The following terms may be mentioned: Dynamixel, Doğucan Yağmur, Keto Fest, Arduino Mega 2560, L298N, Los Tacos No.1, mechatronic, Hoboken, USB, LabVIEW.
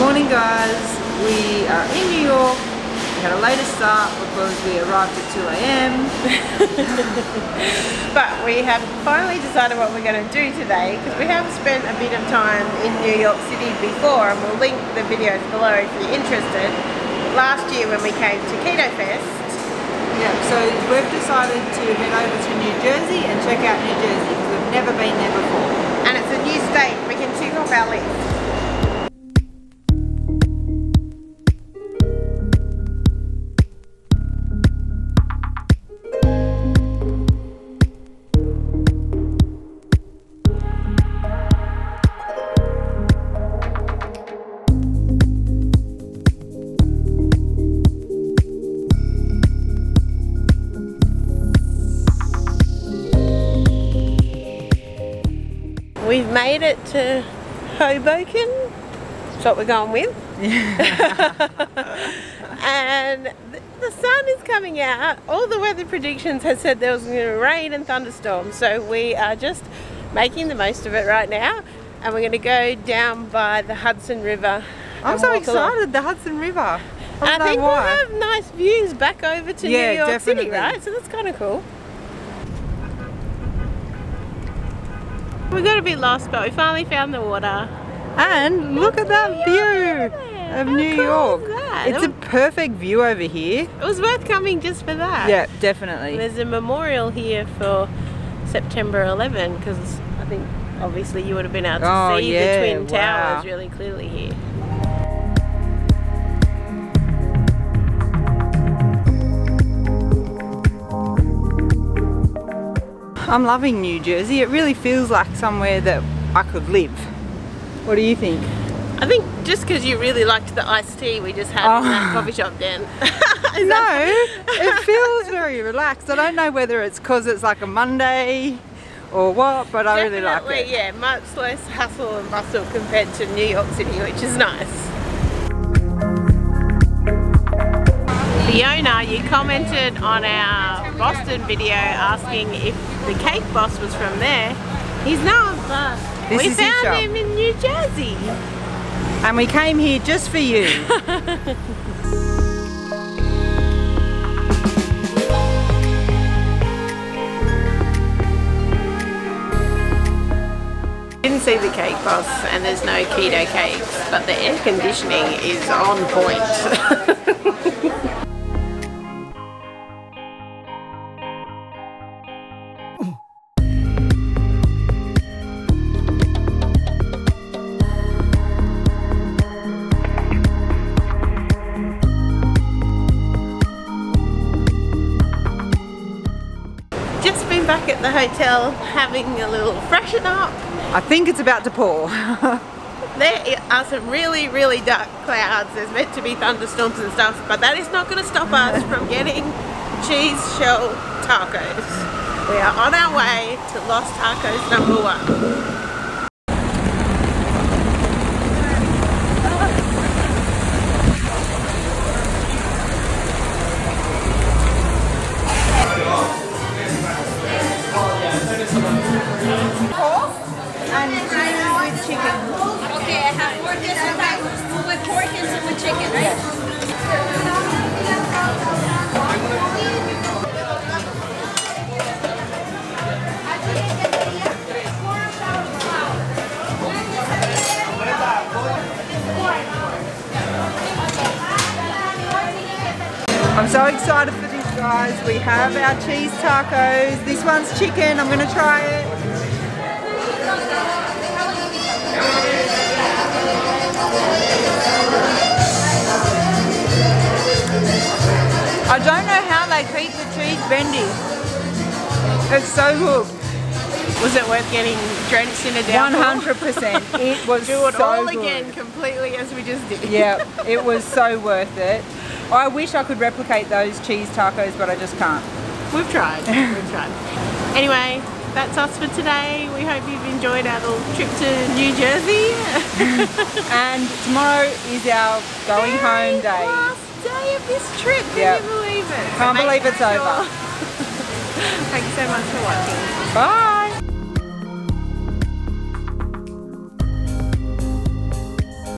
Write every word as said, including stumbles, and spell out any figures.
Morning guys, we are in New York. We had a later start because we arrived at two A M But we have finally decided what we're going to do today, because we have spent a bit of time in New York City before, and we'll link the videos below if you're interested. Last year when we came to Keto Fest. Yeah, so we've decided to head over to New Jersey and check out New Jersey, because we've never been there before. And it's a new state, we can tick off our list. We've made it to Hoboken, that's what we're going with. And the sun is coming out. All the weather predictions had said there was going to be rain and thunderstorms, so we are just making the most of it right now. And we're going to go down by the Hudson River. I'm so excited, along. the Hudson River. I, I think we'll have nice views back over to yeah, New York definitely. City, right? So that's kind of cool. We got a bit lost, but we finally found the water. And look at that view of New York. It's a perfect view over here. It was worth coming just for that. Yeah, definitely. There's a memorial here for September eleventh, because I think obviously you would have been able to see the Twin Towers really clearly here. I'm loving New Jersey. It really feels like somewhere that I could live. What do you think? I think just because you really liked the iced tea we just had oh. in that coffee shop then. No, it feels very relaxed. I don't know whether it's because it's like a Monday or what, but I Definitely, really like it. Yeah, much less hustle and bustle compared to New York City, which is nice. Fiona, you commented on our Boston video asking if the cake boss was from there. He's not, but this we found him in New Jersey. And we came here just for you. Didn't see the cake boss, and there's no keto cakes, but the air conditioning is on point. Back at the hotel, having a little freshen up. I think it's about to pour. There are some really, really dark clouds. There's meant to be thunderstorms and stuff, but that is not going to stop us from getting cheese shell tacos. We are on our way to Los Tacos number one. I'm so excited for this, guys. We have our cheese tacos. This one's chicken. I'm going to try it. I don't know how they keep the cheese bendy. It's so good. Was it worth getting drenched in a downpour? one hundred percent. It was so good. Do it all again completely as we just did. Yeah, it was so worth it. I wish I could replicate those cheese tacos, but I just can't. We've tried, we've tried. Anyway, that's us for today. We hope you've enjoyed our little trip to New Jersey. And tomorrow is our going Very home day. Last day of this trip, yep. Can you believe it? Can't believe it's over. Thanks so much for watching. Bye.